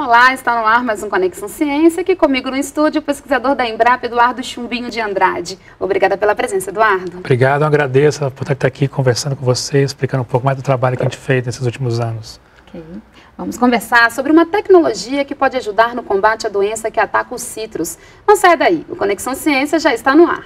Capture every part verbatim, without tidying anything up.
Olá, está no ar mais um Conexão Ciência, aqui comigo no estúdio o pesquisador da Embrapa, Eduardo Chumbinho de Andrade. Obrigada pela presença, Eduardo. Obrigado, eu agradeço por estar aqui conversando com vocês, explicando um pouco mais do trabalho que a gente fez nesses últimos anos. Ok. Vamos conversar sobre uma tecnologia que pode ajudar no combate à doença que ataca os citros. Não sai daí, o Conexão Ciência já está no ar.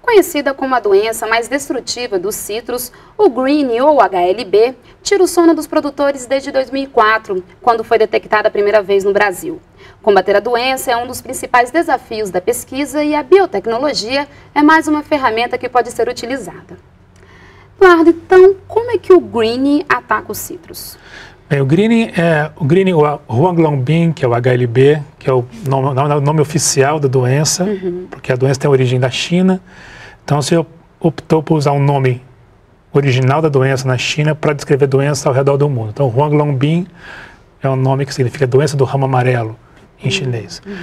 Conhecida como a doença mais destrutiva dos citros, o Greening ou H L B tira o sono dos produtores desde dois mil e quatro, quando foi detectada a primeira vez no Brasil. Combater a doença é um dos principais desafios da pesquisa e a biotecnologia é mais uma ferramenta que pode ser utilizada. Eduardo, então, como é que o Greening ataca os citros? Bem, o Greening, é, o Greening, o Huanglongbing, que é o H L B, que é o nome, o nome oficial da doença, uhum. porque a doença tem origem da China. Então, se optou por usar um nome original da doença na China para descrever doença ao redor do mundo. Então, Huanglongbing é um nome que significa doença do ramo amarelo em uhum. chinês. Uhum.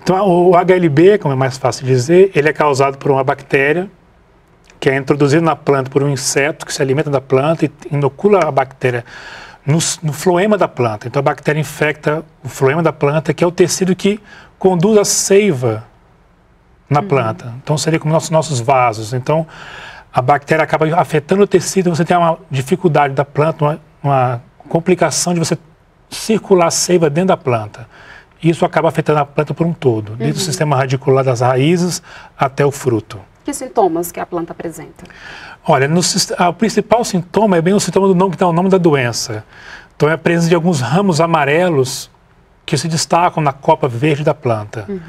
Então, o H L B, como é mais fácil dizer, ele é causado por uma bactéria que é introduzida na planta por um inseto que se alimenta da planta e inocula a bactéria no, no floema da planta. Então, a bactéria infecta o floema da planta, que é o tecido que conduz a seiva na uhum. planta. Então seria como nossos, nossos vasos. Então a bactéria acaba afetando o tecido, você tem uma dificuldade da planta, uma, uma complicação de você circular a seiva dentro da planta. Isso acaba afetando a planta por um todo, uhum. desde o sistema radicular das raízes até o fruto. Que sintomas que a planta apresenta? Olha, no, a, o principal sintoma é bem o sintoma do nome que dá o nome da doença. Então é a presença de alguns ramos amarelos que se destacam na copa verde da planta. Uhum.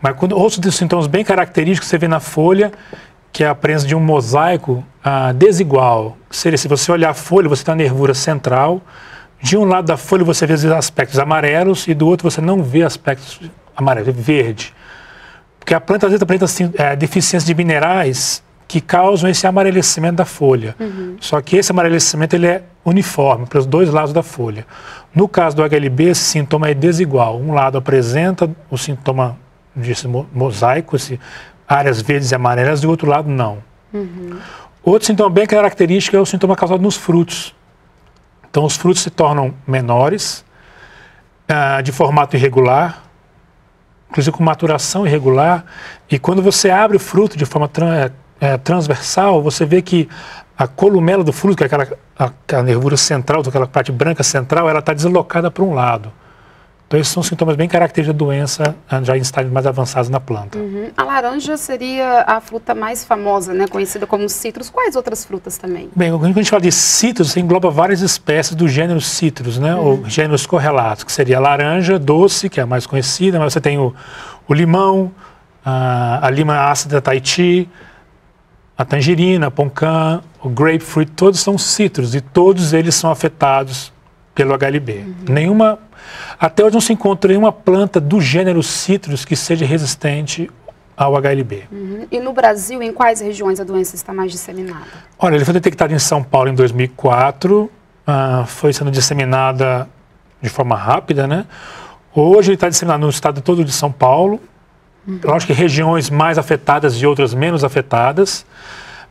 Mas quando outros sintomas bem característicos você vê na folha, que é a presença de um mosaico ah, desigual. Seria, se você olhar a folha, você tem a nervura central. De um lado da folha você vê aspectos amarelos e do outro você não vê aspectos amarelos, é verde. Porque a planta às vezes apresenta assim, é, deficiência de minerais que causam esse amarelecimento da folha. Uhum. Só que esse amarelecimento ele é uniforme para os dois lados da folha. No caso do H L B, esse sintoma é desigual. Um lado apresenta o sintoma desse mosaico, esse, áreas verdes e amarelas, e do outro lado não. Uhum. Outro sintoma bem característico é o sintoma causado nos frutos. Então os frutos se tornam menores, uh, de formato irregular, inclusive com maturação irregular, e quando você abre o fruto de forma tra é, transversal, você vê que a columela do fruto, que é aquela a, a nervura central, aquela parte branca central, ela está deslocada para um lado. Então, esses são sintomas bem característicos da doença já em estágios mais avançados na planta. Uhum. A laranja seria a fruta mais famosa, né? Conhecida como citros. Quais outras frutas também? Bem, quando a gente fala de citros, você engloba várias espécies do gênero citros, né? Uhum. Ou gêneros correlatos, que seria a laranja doce, que é a mais conhecida, mas você tem o, o limão, a, a lima ácida Tahiti, a tangerina, a poncã, o grapefruit, todos são citros e todos eles são afetados pelo H L B. Uhum. Nenhuma, até hoje não se encontra nenhuma planta do gênero citrus que seja resistente ao H L B. Uhum. E no Brasil, em quais regiões a doença está mais disseminada? Olha, ele foi detectado em São Paulo em dois mil e quatro, uh, foi sendo disseminada de forma rápida, né? Hoje ele está disseminado no estado todo de São Paulo, uhum. lógico que regiões mais afetadas e outras menos afetadas.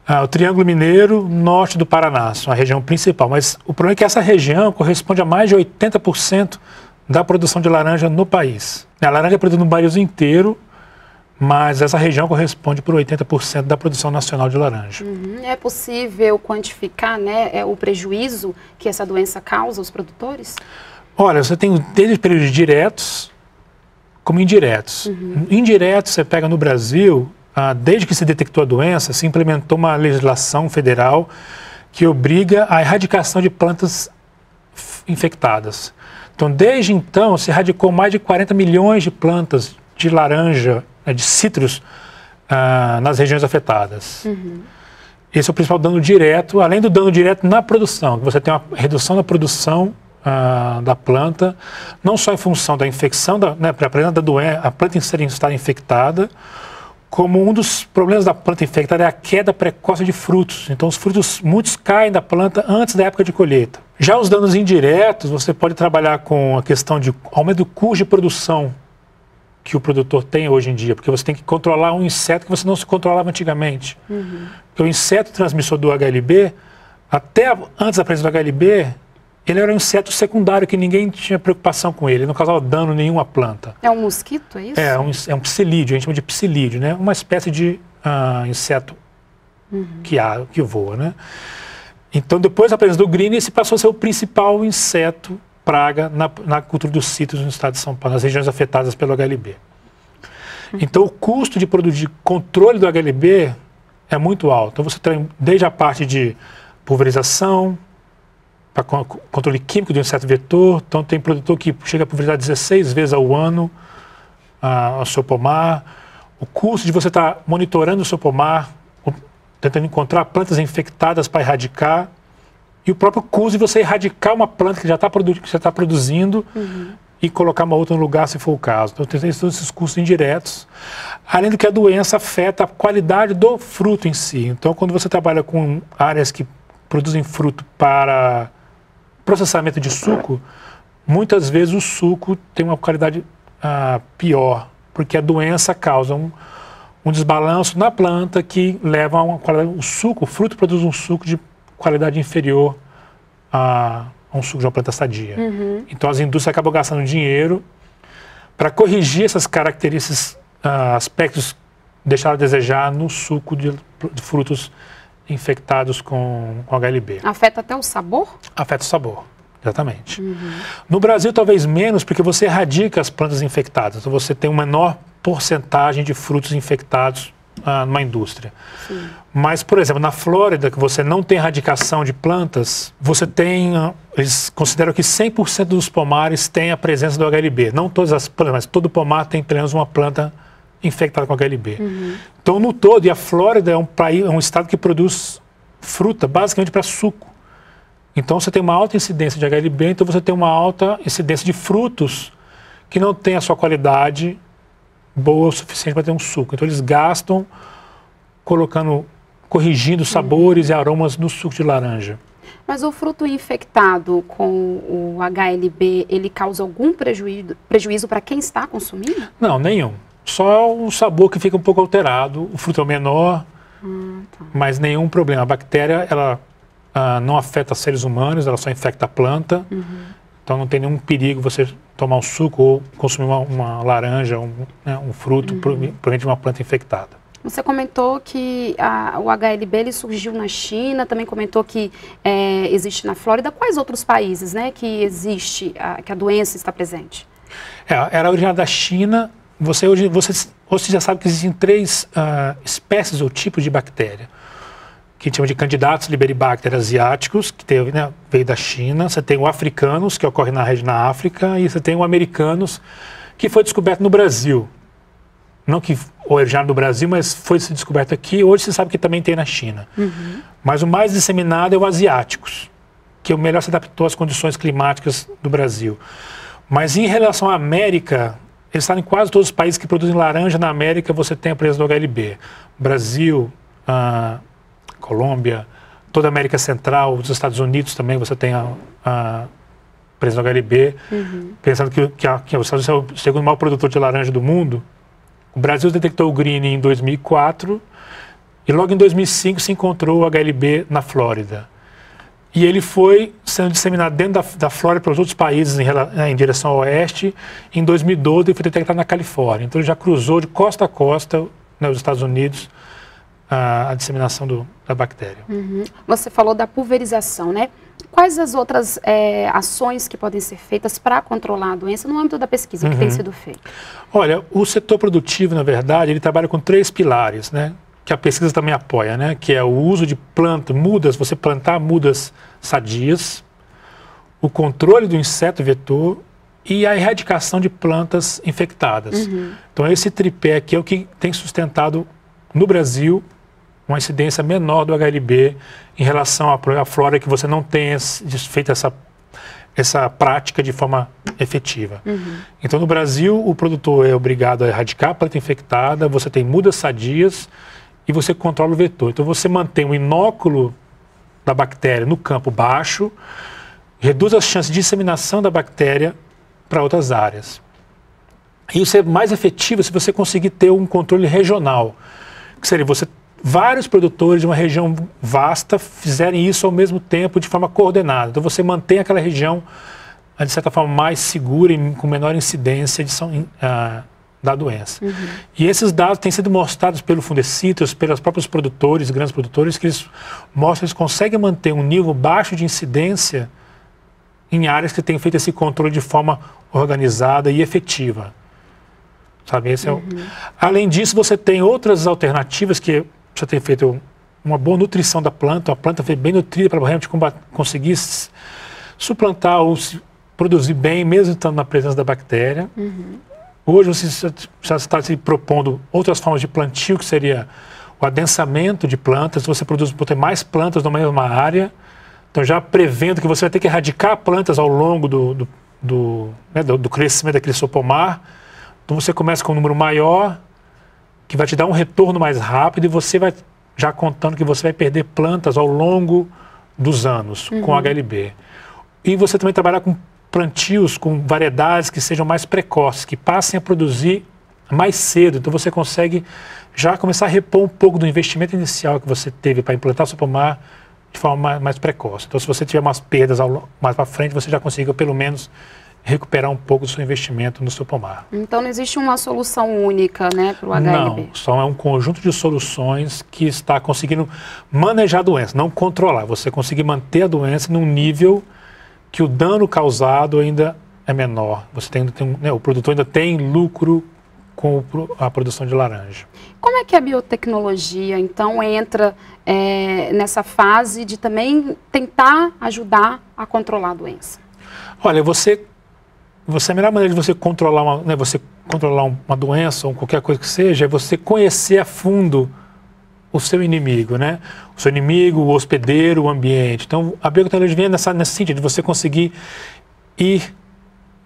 Ah, o Triângulo Mineiro, norte do Paraná, a região principal. Mas o problema é que essa região corresponde a mais de oitenta por cento da produção de laranja no país. A laranja é produzida no país inteiro, mas essa região corresponde por oitenta por cento da produção nacional de laranja. Uhum. É possível quantificar, né, o prejuízo que essa doença causa aos produtores? Olha, você tem desde períodos diretos como indiretos. Uhum. Indiretos, você pega no Brasil... Desde que se detectou a doença, se implementou uma legislação federal que obriga a erradicação de plantas infectadas. Então, desde então, se erradicou mais de quarenta milhões de plantas de laranja, de citros, uh, nas regiões afetadas. Uhum. Esse é o principal dano direto, além do dano direto na produção. Você tem uma redução na produção uh, da planta, não só em função da infecção, da, né, para a planta da doença, a planta estar infectada, como um dos problemas da planta infectada é a queda precoce de frutos. Então, os frutos, muitos caem da planta antes da época de colheita. Já os danos indiretos, você pode trabalhar com a questão de aumento do custo de produção que o produtor tem hoje em dia, porque você tem que controlar um inseto que você não se controlava antigamente. Uhum. Porque o inseto transmissor do H L B, até antes da presença do H L B, ele era um inseto secundário que ninguém tinha preocupação com ele, ele não causava dano nenhum à planta. É um mosquito, é isso? É um, é um psilídeo, a gente chama de psilídeo, né? Uma espécie de uh, inseto uhum. que, há, que voa, né? Então, depois da presença do Greening, esse passou a ser o principal inseto praga na, na cultura dos cítricos no estado de São Paulo, nas regiões afetadas pelo H L B. Uhum. Então, o custo de produzir controle do H L B é muito alto. Então, você tem desde a parte de pulverização, para controle químico de um inseto vetor, então tem produtor que chega a pulverizar dezesseis vezes ao ano a, a seu pomar. O custo de você estar tá monitorando o seu pomar, tentando encontrar plantas infectadas para erradicar, e o próprio custo de você erradicar uma planta que já está produ tá produzindo uhum. e colocar uma outra no lugar, se for o caso. Então tem todos esses custos indiretos, além do que a doença afeta a qualidade do fruto em si. Então, quando você trabalha com áreas que produzem fruto para processamento de suco, muitas vezes o suco tem uma qualidade ah, pior, porque a doença causa um, um desbalanço na planta que leva a uma qualidade, o suco, o fruto produz um suco de qualidade inferior a, a um suco de uma planta sadia. Uhum. Então as indústrias acabam gastando dinheiro para corrigir essas características, ah, aspectos deixados a desejar no suco de, de frutos infectados com, com H L B. Afeta até o sabor? Afeta o sabor, exatamente. Uhum. No Brasil, talvez menos, porque você erradica as plantas infectadas. Então, você tem uma menor porcentagem de frutos infectados ah, numa indústria. Sim. Mas, por exemplo, na Flórida, que você não tem erradicação de plantas, você tem... Eles consideram que cem por cento dos pomares têm a presença do H L B. Não todas as plantas, mas todo pomar tem pelo menos uma planta infectada com H L B. Uhum. Então, no todo, e a Flórida é um país, é um estado que produz fruta, basicamente para suco. Então, você tem uma alta incidência de H L B, então você tem uma alta incidência de frutos que não tem a sua qualidade boa o suficiente para ter um suco. Então, eles gastam colocando, corrigindo sabores uhum. e aromas no suco de laranja. Mas o fruto infectado com o H L B, ele causa algum prejuízo, prejuízo para quem está consumindo? Não, nenhum. Só o sabor que fica um pouco alterado, o fruto é menor, hum, tá. mas nenhum problema. A bactéria, ela ah, não afeta seres humanos, ela só infecta a planta, uhum. então não tem nenhum perigo você tomar um suco ou consumir uma, uma laranja, um, né, um fruto, uhum. provavelmente uma planta infectada. Você comentou que a, o H L B ele surgiu na China, também comentou que é, existe na Flórida. Quais outros países, né, que existe, a, que a doença está presente? É, era originária da China. Você hoje, você, você já sabe que existem três uh, espécies ou tipos de bactéria, que a gente chama de Candidatus Liberibacter asiáticus, que teve, né, veio da China. Você tem o africanos, que ocorre na região da África, e você tem o americanos, que foi descoberto no Brasil. Não que originário do Brasil, mas foi descoberto aqui. Hoje você sabe que também tem na China. Uhum. Mas o mais disseminado é o asiáticos, que é o melhor se adaptou às condições climáticas do Brasil. Mas em relação à América... Eles estão em quase todos os países que produzem laranja. Na América, você tem a presença do H L B. Brasil, ah, Colômbia, toda a América Central, os Estados Unidos também, você tem a, a presença do H L B. Uhum. Pensando que, que, a, que os Estados Unidos é o segundo maior produtor de laranja do mundo, o Brasil detectou o Greening em dois mil e quatro e logo em dois mil e cinco se encontrou o H L B na Flórida. E ele foi sendo disseminado dentro da, da Flórida para os outros países em, em direção ao oeste. Em dois mil e doze, ele foi detectado na Califórnia. Então, ele já cruzou de costa a costa, né, nos Estados Unidos, a, a disseminação do, da bactéria. Uhum. Você falou da pulverização, né? Quais as outras é, ações que podem ser feitas para controlar a doença no âmbito da pesquisa? Uhum. Que tem sido feito? Olha, o setor produtivo, na verdade, ele trabalha com três pilares, né? Que a pesquisa também apoia, né? Que é o uso de plantas, mudas, você plantar mudas sadias, o controle do inseto vetor e a erradicação de plantas infectadas. Uhum. Então, esse tripé aqui é o que tem sustentado no Brasil uma incidência menor do H L B em relação à flora, que você não tem feito essa, essa prática de forma efetiva. Uhum. Então, no Brasil, o produtor é obrigado a erradicar a planta infectada, você tem mudas sadias e você controla o vetor. Então, você mantém o inóculo da bactéria no campo baixo, reduz as chances de disseminação da bactéria para outras áreas. E isso é mais efetivo se você conseguir ter um controle regional, que seria você... vários produtores de uma região vasta fizerem isso ao mesmo tempo de forma coordenada. Então você mantém aquela região, de certa forma, mais segura e com menor incidência de, uh, da doença. Uhum. E esses dados têm sido mostrados pelo Fundecitrus, pelos próprios produtores, grandes produtores, que eles mostram que eles conseguem manter um nível baixo de incidência em áreas que têm feito esse controle de forma organizada e efetiva. Sabe? Esse uhum. é o... Além disso, você tem outras alternativas que... você tem feito uma boa nutrição da planta, a planta foi bem nutrida para realmente conseguir suplantar ou se produzir bem, mesmo estando na presença da bactéria. Uhum. Hoje você já está se propondo outras formas de plantio, que seria o adensamento de plantas, você produz ter mais plantas na mesma área, então já prevendo que você vai ter que erradicar plantas ao longo do, do, do, né, do, do crescimento daquele seu pomar, então você começa com um número maior, que vai te dar um retorno mais rápido e você vai já contando que você vai perder plantas ao longo dos anos uhum. com H L B. E você também trabalhar com plantios, com variedades que sejam mais precoces, que passem a produzir mais cedo. Então você consegue já começar a repor um pouco do investimento inicial que você teve para implantar o seu pomar de forma mais, mais precoce. Então se você tiver umas perdas ao, mais para frente, você já conseguiu pelo menos... recuperar um pouco do seu investimento no seu pomar. Então não existe uma solução única, né, para o H L B? Não, só é um conjunto de soluções que está conseguindo manejar a doença, não controlar. Você conseguir manter a doença num nível que o dano causado ainda é menor. Você tem, tem, né, o produtor ainda tem lucro com a produção de laranja. Como é que a biotecnologia, então, entra é, nessa fase de também tentar ajudar a controlar a doença? Olha, você... Você, a melhor maneira de você controlar, uma, né, você controlar uma doença ou qualquer coisa que seja, é você conhecer a fundo o seu inimigo, né? O seu inimigo, o hospedeiro, o ambiente. Então, a biotecnologia vem nessa, nesse sentido de você conseguir ir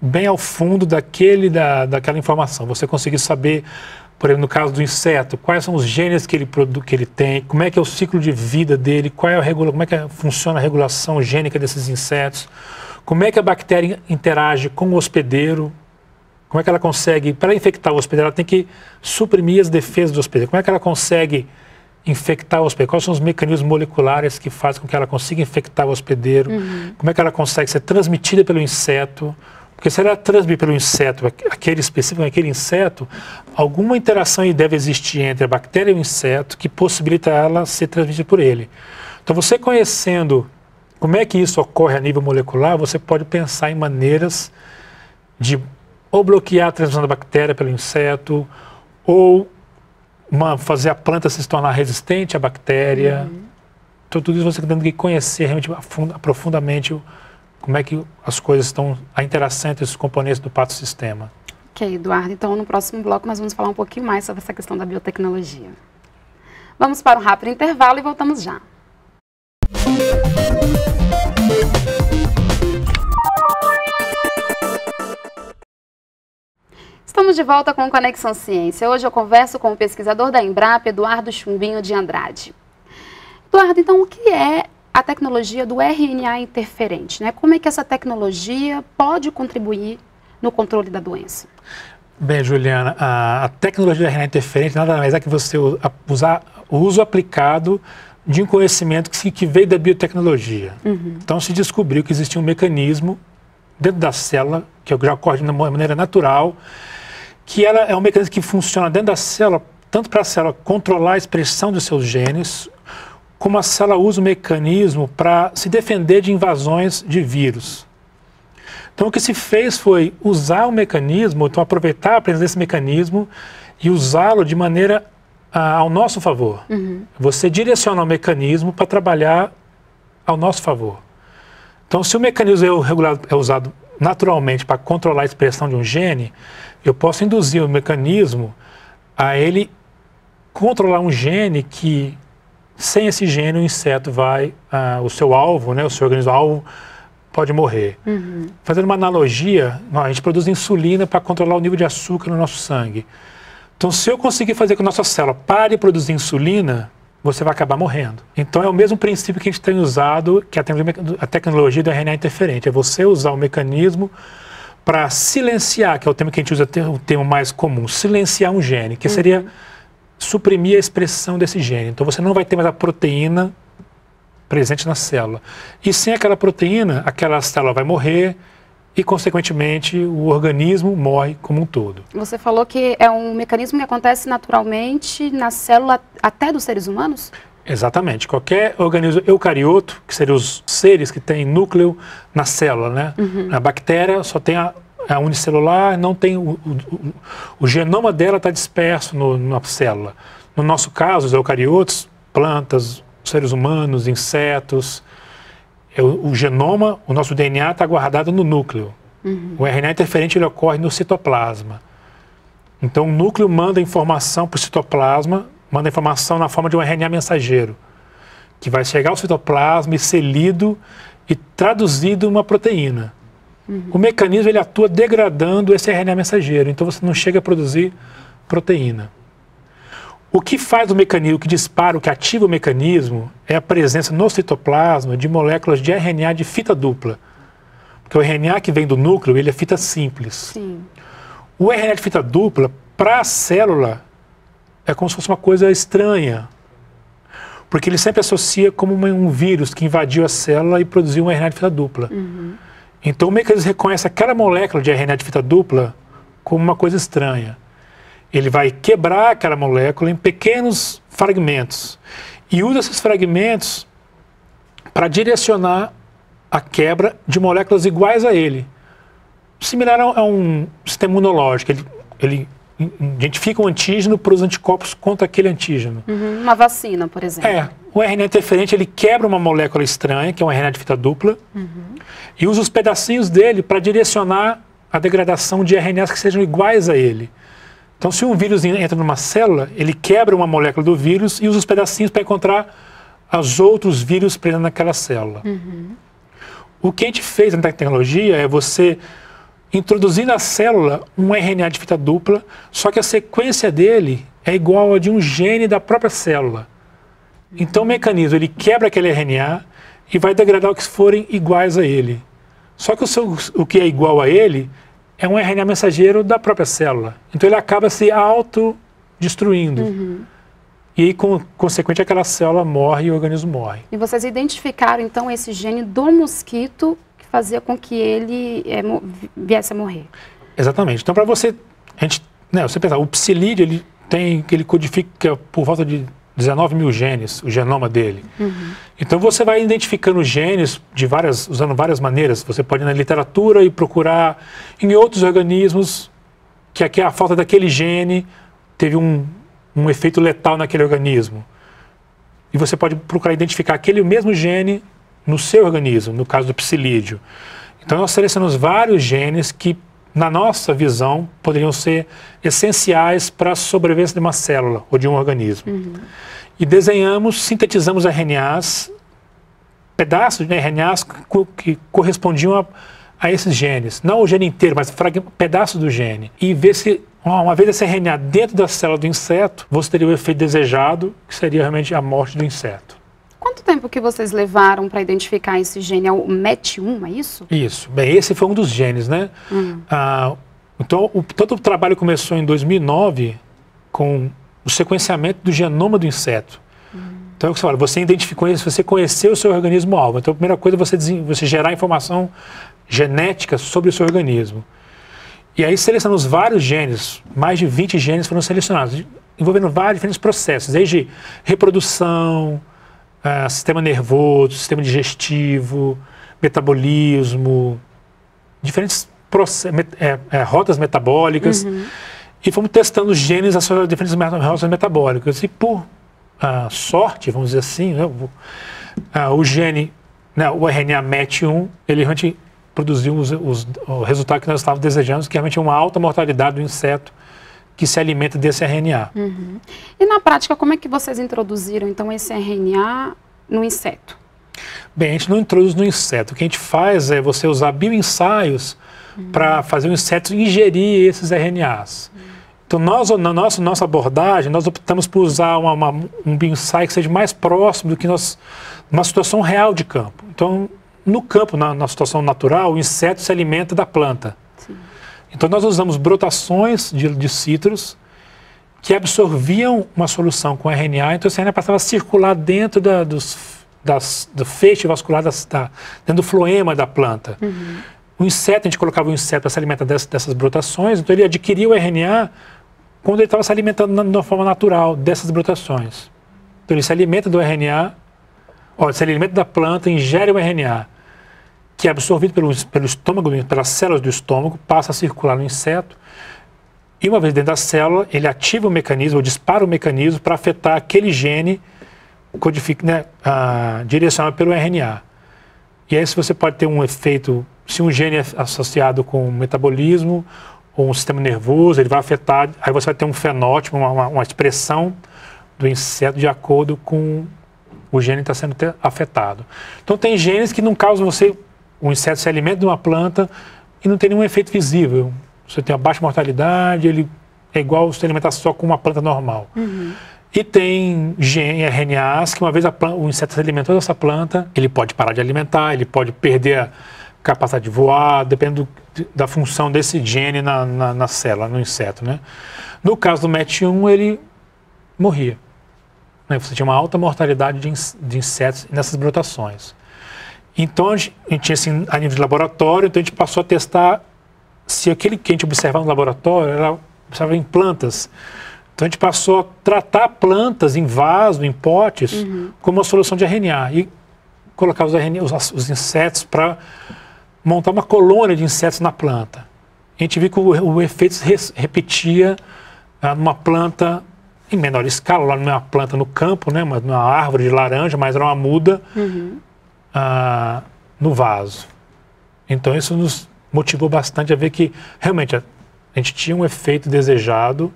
bem ao fundo daquele, da, daquela informação. Você conseguir saber, por exemplo, no caso do inseto, quais são os genes que ele, que ele tem, como é que é o ciclo de vida dele, qual é a regula, como é que funciona a regulação gênica desses insetos. Como é que a bactéria interage com o hospedeiro? Como é que ela consegue, para infectar o hospedeiro, ela tem que suprimir as defesas do hospedeiro. Como é que ela consegue infectar o hospedeiro? Quais são os mecanismos moleculares que fazem com que ela consiga infectar o hospedeiro? Uhum. Como é que ela consegue ser transmitida pelo inseto? Porque se ela transmitir pelo inseto, aquele específico, aquele inseto, alguma interação deve existir entre a bactéria e o inseto que possibilita ela ser transmitida por ele. Então, você conhecendo... como é que isso ocorre a nível molecular? Você pode pensar em maneiras de ou bloquear a transmissão da bactéria pelo inseto, ou uma, fazer a planta se tornar resistente à bactéria. Uhum. Então, tudo isso você tem que conhecer realmente profundamente como é que as coisas estão, a interação entre esses componentes do pato-sistema. Ok, Eduardo. Então, no próximo bloco, nós vamos falar um pouquinho mais sobre essa questão da biotecnologia. Vamos para um rápido intervalo e voltamos já. Estamos de volta com o Conexão Ciência. Hoje eu converso com o pesquisador da Embrapa, Eduardo Chumbinho de Andrade. Eduardo, então o que é a tecnologia do R N A interferente, né? Como é que essa tecnologia pode contribuir no controle da doença? Bem, Juliana, a, a tecnologia do R N A interferente nada mais é que você usar o uso aplicado de um conhecimento que, que veio da biotecnologia. Uhum. Então, se descobriu que existia um mecanismo dentro da célula, que já ocorre de uma maneira natural, que ela é um mecanismo que funciona dentro da célula, tanto para a célula controlar a expressão dos seus genes, como a célula usa o mecanismo para se defender de invasões de vírus. Então, o que se fez foi usar o mecanismo, então aproveitar a presença desse mecanismo e usá-lo de maneira ao nosso favor. Uhum. Você direciona o mecanismo para trabalhar ao nosso favor. Então, se o mecanismo é, regulado, é usado naturalmente para controlar a expressão de um gene, eu posso induzir o mecanismo a ele controlar um gene que, sem esse gene, o inseto vai, ah, o seu alvo, né, o seu organismo alvo, pode morrer. Uhum. Fazendo uma analogia, a gente produz insulina para controlar o nível de açúcar no nosso sangue. Então, se eu conseguir fazer com que a nossa célula pare de produzir insulina, você vai acabar morrendo. Então, é o mesmo princípio que a gente tem usado, que é a tecnologia do R N A interferente. É você usar o mecanismo para silenciar, que é o termo que a gente usa, o termo mais comum, silenciar um gene, que seria uhum. suprimir a expressão desse gene. Então, você não vai ter mais a proteína presente na célula. E sem aquela proteína, aquela célula vai morrer e, consequentemente, o organismo morre como um todo. Você falou que é um mecanismo que acontece naturalmente na célula até dos seres humanos? Exatamente. Qualquer organismo eucarioto, que seriam os seres que têm núcleo na célula, né? Uhum. A bactéria só tem a, a unicelular, não tem o, o, o, o genoma dela está disperso no, na célula. No nosso caso, os eucariotos, plantas, seres humanos, insetos, o, o genoma, o nosso D N A está guardado no núcleo. Uhum. O R N A interferente ele ocorre no citoplasma. Então o núcleo manda informação para o citoplasma, manda informação na forma de um R N A mensageiro, que vai chegar ao citoplasma e ser lido e traduzido em uma proteína. Uhum. O mecanismo ele atua degradando esse R N A mensageiro, então você não chega a produzir proteína. O que faz o mecanismo, o que dispara, o que ativa o mecanismo é a presença no citoplasma de moléculas de R N A de fita dupla. Porque o R N A que vem do núcleo, ele é fita simples. Sim. O R N A de fita dupla, para a célula, é como se fosse uma coisa estranha. Porque ele sempre associa como um vírus que invadiu a célula e produziu um R N A de fita dupla. Uhum. Então o mecanismo reconhece aquela molécula de R N A de fita dupla como uma coisa estranha. Ele vai quebrar aquela molécula em pequenos fragmentos e usa esses fragmentos para direcionar a quebra de moléculas iguais a ele. Similar a um sistema imunológico, ele, ele identifica um antígeno para os anticorpos contra aquele antígeno. Uhum, uma vacina, por exemplo. É, o R N A interferente ele quebra uma molécula estranha, que é um R N A de fita dupla, uhum. e usa os pedacinhos dele para direcionar a degradação de R N As que sejam iguais a ele. Então, se um vírus entra numa célula, ele quebra uma molécula do vírus e usa os pedacinhos para encontrar os outros vírus presos naquela célula. Uhum. O que a gente fez na tecnologia é você introduzir na célula um R N A de fita dupla, só que a sequência dele é igual a de um gene da própria célula. Então, o mecanismo, ele quebra aquele R N A e vai degradar o que forem iguais a ele. Só que o, seu, o que é igual a ele é um R N A mensageiro da própria célula. Então ele acaba se autodestruindo. Uhum. E aí, com, consequente, aquela célula morre e o organismo morre. E vocês identificaram, então, esse gene do mosquito que fazia com que ele é, viesse a morrer. Exatamente. Então, para você, a gente, né, você pensar, o psilídeo, ele tem, ele codifica por volta de dezenove mil genes, o genoma dele. Uhum. Então você vai identificando genes de várias, usando várias maneiras. Você pode ir na literatura e procurar em outros organismos que aqui a falta daquele gene teve um, um efeito letal naquele organismo. E você pode procurar identificar aquele mesmo gene no seu organismo, no caso do psilídeo. Então nós selecionamos vários genes que, na nossa visão, poderiam ser essenciais para a sobrevivência de uma célula ou de um organismo. Uhum. E desenhamos, sintetizamos R N As, pedaços de R N As que correspondiam a, a esses genes. Não o gene inteiro, mas pedaços do gene. E ver se, uma vez esse R N A dentro da célula do inseto, você teria o efeito desejado, que seria realmente a morte do inseto. Quanto tempo que vocês levaram para identificar esse gene? É o M E T um, é isso? Isso. Bem, esse foi um dos genes, né? Hum. Ah, então, o, todo o trabalho começou em dois mil e nove com o sequenciamento do genoma do inseto. Hum. Então, é o que você fala, você identificou isso, você conheceu o seu organismo-alvo. Então, a primeira coisa é você, você gerar informação genética sobre o seu organismo. E aí, selecionamos vários genes, mais de vinte genes foram selecionados, envolvendo vários diferentes processos, desde reprodução, Uh, sistema nervoso, sistema digestivo, metabolismo, diferentes met é, é, rotas metabólicas. Uhum. E fomos testando os genes associados a diferentes met rotas metabólicas. E por uh, sorte, vamos dizer assim, né, uh, o gene, né, o R N A M E T um, ele realmente produziu os, os, o resultado que nós estávamos desejando, que realmente é uma alta mortalidade do inseto que se alimenta desse R N A. Uhum. E na prática, como é que vocês introduziram, então, esse R N A no inseto? Bem, a gente não introduz no inseto. O que a gente faz é você usar bioensaios uhum. para fazer o inseto ingerir esses R N As. Uhum. Então, nós, na nossa, nossa abordagem, nós optamos por usar uma, uma, um bioensaio que seja mais próximo do que nós, uma situação real de campo. Então, no campo, na, na situação natural, o inseto se alimenta da planta. Sim. Então, nós usamos brotações de, de citros que absorviam uma solução com R N A, então esse R N A passava a circular dentro da, dos, das, do feixe vascular, das, da, dentro do floema da planta. Uhum. O inseto, a gente colocava o inseto para se alimentar dessas, dessas brotações, então ele adquiria o R N A quando ele estava se alimentando na, de uma forma natural dessas brotações. Então ele se alimenta do R N A, ó, se alimenta da planta, ingere o R N A, que é absorvido pelo, pelo estômago, pelas células do estômago, passa a circular no inseto, e uma vez dentro da célula, ele ativa o mecanismo, ou dispara o mecanismo para afetar aquele gene codificado, né, ah, direcionado pelo R N A. E aí se você pode ter um efeito, se um gene é associado com o metabolismo, ou um sistema nervoso, ele vai afetar, aí você vai ter um fenótipo, uma, uma expressão do inseto de acordo com o gene que está sendo afetado. Então tem genes que não causam você, o inseto se alimenta de uma planta e não tem nenhum efeito visível. Você tem uma baixa mortalidade, ele é igual se alimentar só com uma planta normal. Uhum. E tem R N As que uma vez a planta, o inseto se alimentou dessa planta, ele pode parar de alimentar, ele pode perder a capacidade de voar, dependendo do, da função desse gene na, na, na célula, no inseto, né? No caso do M E T um, ele morria. Né? Você tinha uma alta mortalidade de, in, de insetos nessas brotações. Então, a gente tinha assim, a nível de laboratório, então a gente passou a testar se aquele que a gente observava no laboratório, ela observava em plantas. Então a gente passou a tratar plantas em vaso, em potes, uhum. como uma solução de R N A. E colocar os, R N A, os, os insetos para montar uma colônia de insetos na planta. A gente viu que o, o efeito se res, repetia ah, numa planta em menor escala, lá numa planta no campo, né, uma, numa árvore de laranja, mas era uma muda uhum. ah, no vaso. Então isso nos motivou bastante a ver que, realmente, a gente tinha um efeito desejado.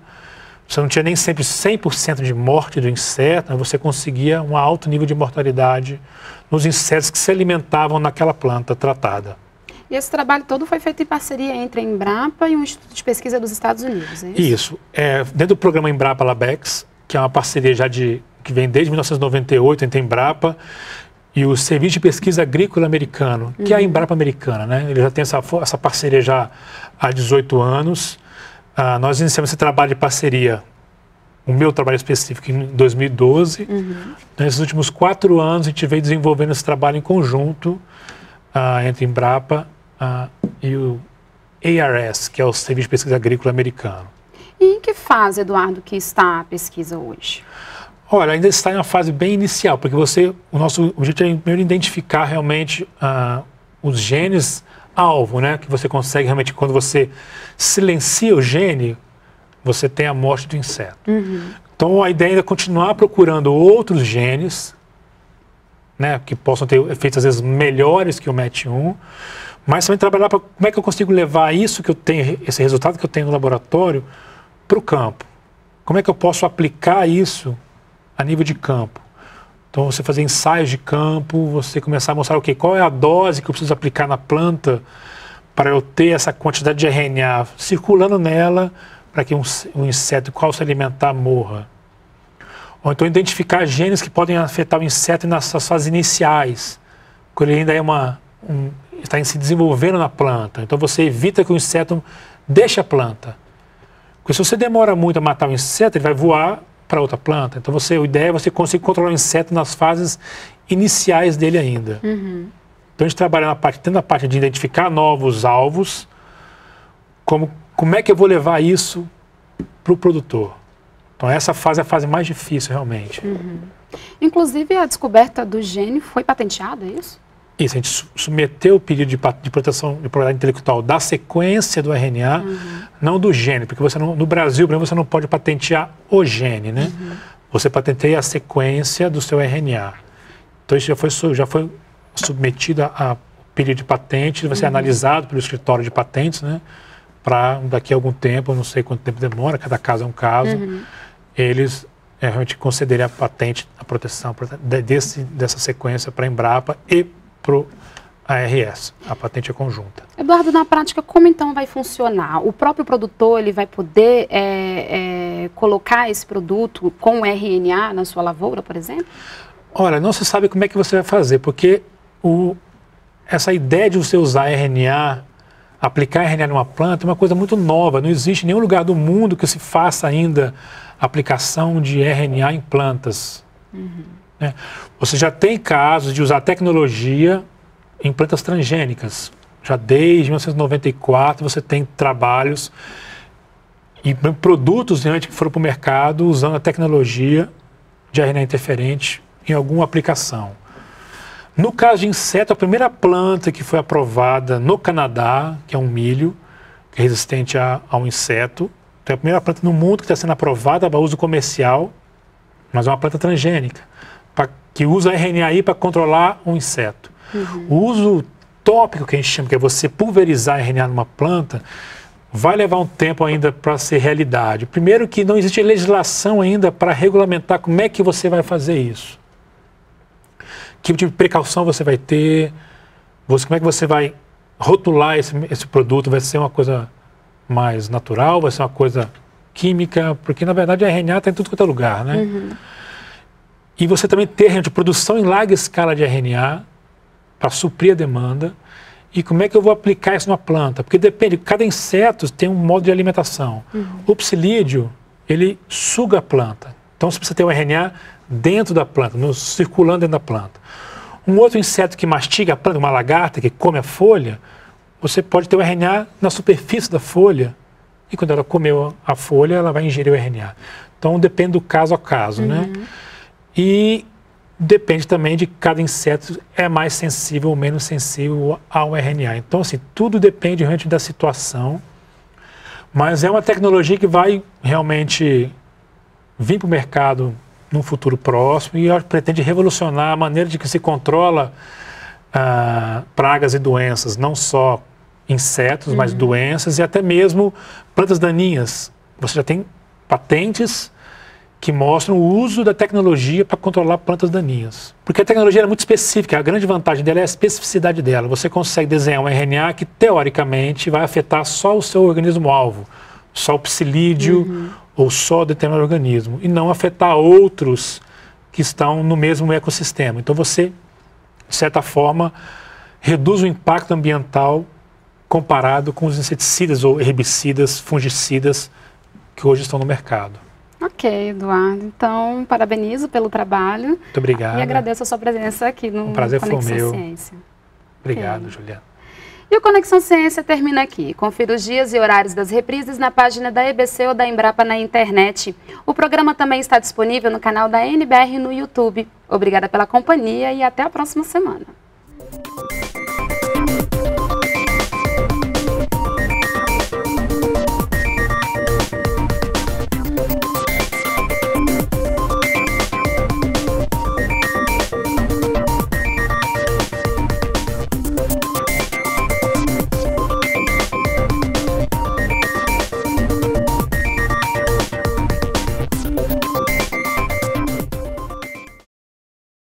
Você não tinha nem sempre cem por cento de morte do inseto, mas você conseguia um alto nível de mortalidade nos insetos que se alimentavam naquela planta tratada. E esse trabalho todo foi feito em parceria entre a Embrapa e o Instituto de Pesquisa dos Estados Unidos, é isso? Isso. É, dentro do programa Embrapa Labex, que é uma parceria já de, que vem desde mil novecentos e noventa e oito entre a Embrapa e o Serviço de Pesquisa Agrícola Americano, que uhum. é a Embrapa americana, né? Ele já tem essa, essa parceria já há dezoito anos. Ah, nós iniciamos esse trabalho de parceria, o meu trabalho específico, em dois mil e doze. Uhum. Nesses últimos quatro anos, a gente veio desenvolvendo esse trabalho em conjunto ah, entre a Embrapa ah, e o A R S, que é o Serviço de Pesquisa Agrícola Americano. E em que fase, Eduardo, que está a pesquisa hoje? Olha, ainda está em uma fase bem inicial, porque você, o nosso objetivo é primeiro identificar realmente ah, os genes alvo, né? Que você consegue realmente, quando você silencia o gene, você tem a morte do inseto. Uhum. Então, a ideia ainda é continuar procurando outros genes, né? Que possam ter efeitos, às vezes, melhores que o M E T um, mas também trabalhar para como é que eu consigo levar isso que eu tenho, esse resultado que eu tenho no laboratório, para o campo. Como é que eu posso aplicar isso a nível de campo? Então, você fazer ensaios de campo, você começar a mostrar, ok, qual é a dose que eu preciso aplicar na planta para eu ter essa quantidade de R N A circulando nela para que um, um inseto, qual se alimentar, morra. Ou então, identificar genes que podem afetar o inseto nas suas fases iniciais, quando ele ainda é uma, um, está se desenvolvendo na planta. Então, você evita que o inseto deixe a planta. Porque se você demora muito a matar o inseto, ele vai voar para outra planta. Então, você, a ideia é você conseguir controlar o inseto nas fases iniciais dele ainda. Uhum. Então, a gente trabalha na parte, tanto na parte de identificar novos alvos, como, como é que eu vou levar isso para o produtor. Então, essa fase é a fase mais difícil, realmente. Uhum. Inclusive, a descoberta do gene foi patenteada, é isso? Isso, a gente submeteu o pedido de, de proteção de propriedade intelectual da sequência do R N A, uhum. não do gene, porque você não, no Brasil, por exemplo, você não pode patentear o gene, né? Uhum. Você patenteia a sequência do seu R N A. Então isso já foi, já foi submetido a, a pedido de patente, vai ser uhum. analisado pelo escritório de patentes, né? Para daqui a algum tempo, não sei quanto tempo demora, cada caso é um caso, uhum. eles é, realmente conceder a patente, a proteção desse, dessa sequência para a Embrapa e para o A R S, a patente é conjunta. Eduardo, na prática, como então vai funcionar? O próprio produtor ele vai poder é, é, colocar esse produto com R N A na sua lavoura, por exemplo? Olha, não se sabe como é que você vai fazer, porque o, essa ideia de você usar R N A, aplicar R N A numa planta, é uma coisa muito nova. Não existe em nenhum lugar do mundo que se faça ainda aplicação de R N A em plantas. Uhum. Né? Você já tem casos de usar tecnologia em plantas transgênicas. Já desde mil novecentos e noventa e quatro você tem trabalhos e produtos antes que foram para o mercado usando a tecnologia de R N A interferente em alguma aplicação. No caso de inseto, a primeira planta que foi aprovada no Canadá, que é um milho, que é resistente a, a um inseto, então é a primeira planta no mundo que está sendo aprovada para uso comercial, mas é uma planta transgênica, pra, que usa R N A para controlar um inseto. Uhum. O uso tópico que a gente chama, que é você pulverizar R N A numa planta, vai levar um tempo ainda para ser realidade. Primeiro que não existe legislação ainda para regulamentar como é que você vai fazer isso. Que tipo de precaução você vai ter, você, como é que você vai rotular esse, esse produto, vai ser uma coisa mais natural, vai ser uma coisa química, porque na verdade a R N A está em tudo quanto é lugar, né? Uhum. E você também ter gente, produção em larga escala de R N A, para suprir a demanda, e como é que eu vou aplicar isso numa planta? Porque depende, cada inseto tem um modo de alimentação. Uhum. O psilídeo, ele suga a planta, então você precisa ter o R N A dentro da planta, no, circulando dentro da planta. Um outro inseto que mastiga a planta, uma lagarta que come a folha, você pode ter o R N A na superfície da folha, e quando ela comeu a folha, ela vai ingerir o R N A. Então depende do caso a caso, uhum. né? E depende também de cada inseto, é mais sensível ou menos sensível ao R N A. Então, assim, tudo depende realmente da situação, mas é uma tecnologia que vai realmente vir para o mercado num futuro próximo e pretende revolucionar a maneira de que se controla ah, pragas e doenças, não só insetos, uhum. mas doenças e até mesmo plantas daninhas. Você já tem patentes que mostram o uso da tecnologia para controlar plantas daninhas. Porque a tecnologia é muito específica, a grande vantagem dela é a especificidade dela. Você consegue desenhar um R N A que, teoricamente, vai afetar só o seu organismo-alvo, só o psilídeo uhum. ou só determinado organismo, e não afetar outros que estão no mesmo ecossistema. Então você, de certa forma, reduz o impacto ambiental comparado com os inseticidas ou herbicidas, fungicidas que hoje estão no mercado. Ok, Eduardo. Então, parabenizo pelo trabalho. Muito obrigado. E agradeço a sua presença aqui no Conexão Ciência. Obrigado, okay. Juliana. E o Conexão Ciência termina aqui. Confira os dias e horários das reprises na página da E B C ou da Embrapa na internet. O programa também está disponível no canal da N B R no YouTube. Obrigada pela companhia e até a próxima semana.